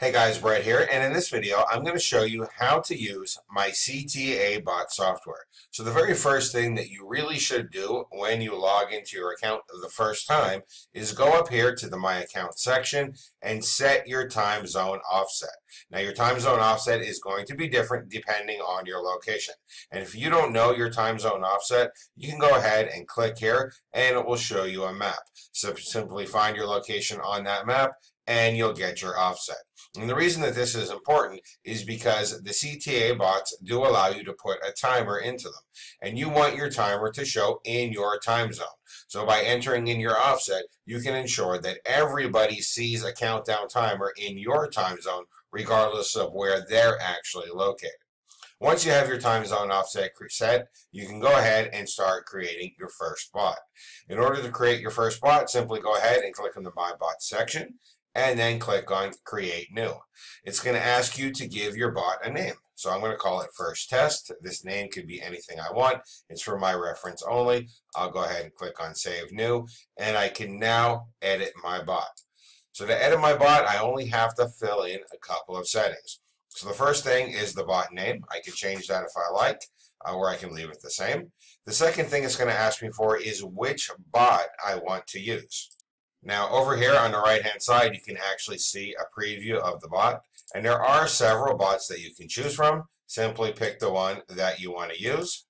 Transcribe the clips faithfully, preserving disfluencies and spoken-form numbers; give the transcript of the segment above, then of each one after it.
Hey guys, Brett here, and in this video I'm going to show you how to use my C T A bot software. So the very first thing that you really should do when you log into your account the first time is go up here to the My Account section and set your time zone offset. Now your time zone offset is going to be different depending on your location. And if you don't know your time zone offset, you can go ahead and click here and it will show you a map. So simply find your location on that map and you'll get your offset. And the reason that this is important is because the C T A bots do allow you to put a timer into them, and you want your timer to show in your time zone. So by entering in your offset, you can ensure that everybody sees a countdown timer in your time zone, regardless of where they're actually located. Once you have your time zone offset set, you can go ahead and start creating your first bot. In order to create your first bot, simply go ahead and click on the My Bots section, and then click on Create New. It's going to ask you to give your bot a name. So I'm going to call it First Test. This name could be anything I want. It's for my reference only. I'll go ahead and click on Save New, and I can now edit my bot. So to edit my bot, I only have to fill in a couple of settings. So the first thing is the bot name. I can change that if I like, uh, or I can leave it the same. The second thing it's going to ask me for is which bot I want to use. Now over here on the right hand side you can actually see a preview of the bot, and there are several bots that you can choose from. Simply pick the one that you want to use,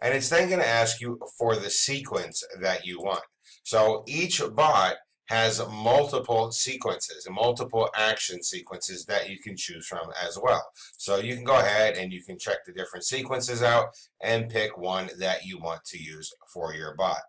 and it's then going to ask you for the sequence that you want. So each bot has multiple sequences and multiple action sequences that you can choose from as well. So you can go ahead and you can check the different sequences out and pick one that you want to use for your bot.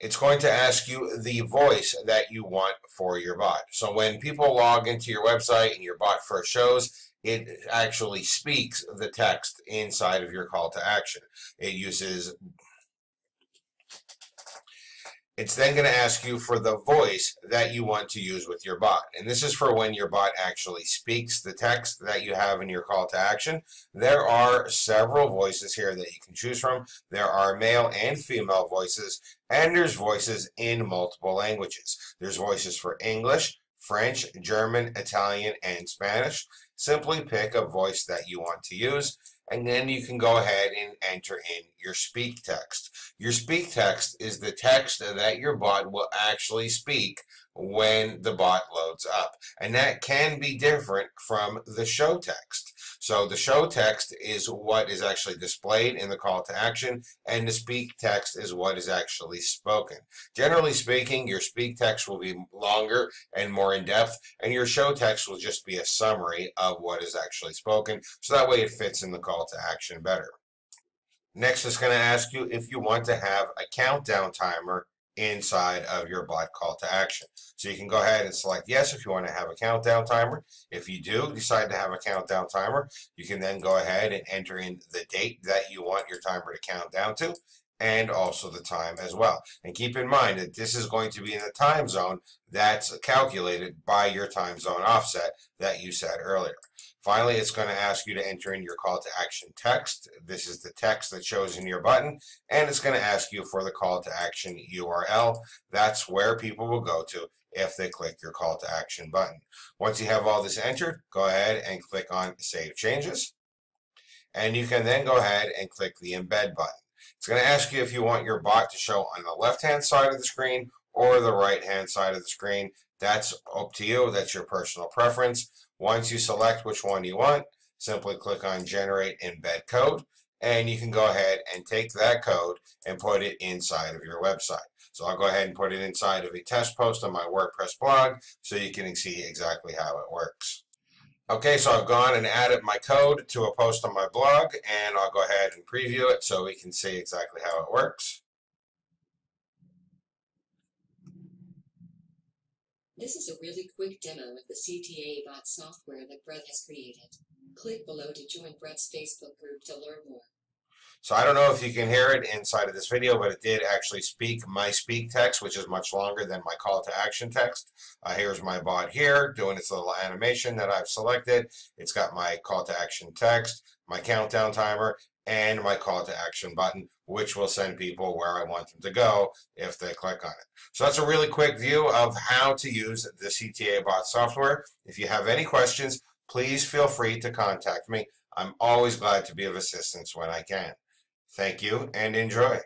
It's going to ask you the voice that you want for your bot. So when people log into your website and your bot first shows, it actually speaks the text inside of your call to action. It uses... It's then going to ask you for the voice that you want to use with your bot. And this is for when your bot actually speaks the text that you have in your call to action. There are several voices here that you can choose from. There are male and female voices, and there's voices in multiple languages. There's voices for English, French, German, Italian, and Spanish. Simply pick a voice that you want to use, and then you can go ahead and enter in your speak text. Your speak text is the text that your bot will actually speak when the bot loads up, and that can be different from the show text. So the show text is what is actually displayed in the call to action, and the speak text is what is actually spoken. Generally speaking, your speak text will be longer and more in depth, and your show text will just be a summary of what is actually spoken, so that way it fits in the call to action better. Next, it's going to ask you if you want to have a countdown timer inside of your bot call to action. So you can go ahead and select yes if you want to have a countdown timer. If you do decide to have a countdown timer, you can then go ahead and enter in the date that you want your timer to count down to, and also the time as well. And keep in mind that this is going to be in the time zone that's calculated by your time zone offset that you said earlier. Finally, it's going to ask you to enter in your call to action text. This is the text that shows in your button, and it's going to ask you for the call to action U R L. That's where people will go to if they click your call to action button. Once you have all this entered, go ahead and click on Save Changes, and you can then go ahead and click the Embed button. It's going to ask you if you want your bot to show on the left-hand side of the screen or the right-hand side of the screen. That's up to you. That's your personal preference. Once you select which one you want, simply click on Generate Embed Code, and you can go ahead and take that code and put it inside of your website. So I'll go ahead and put it inside of a test post on my WordPress blog so you can see exactly how it works. Okay, so I've gone and added my code to a post on my blog, and I'll go ahead and preview it so we can see exactly how it works. This is a really quick demo of the C T A bot software that Brett has created. Click below to join Brett's Facebook group to learn more. So I don't know if you can hear it inside of this video, but it did actually speak my speak text, which is much longer than my call to action text. Uh, here's my bot here doing its little animation that I've selected. It's got my call to action text, my countdown timer, and my call to action button which will send people where I want them to go if they click on it. So that's a really quick view of how to use the C T A Bot software. If you have any questions, please feel free to contact me. I'm always glad to be of assistance when I can. Thank you and enjoy.